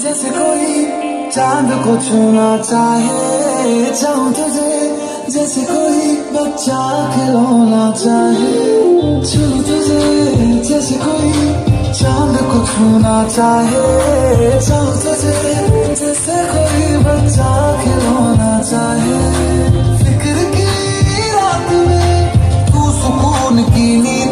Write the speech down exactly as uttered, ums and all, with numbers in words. जैसे कोई चांद को छूना चाहे, चाहूं तुझे जैसे कोई बच्चा खिलौना चाहे, छू तुझे जैसे कोई चांद को छूना चाहे, चाहूं तुझे जैसे कोई बच्चा खिलौना चाहे। फिक्र की रात में तू सुकून की नींद